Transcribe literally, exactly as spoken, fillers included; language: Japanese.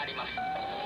あります。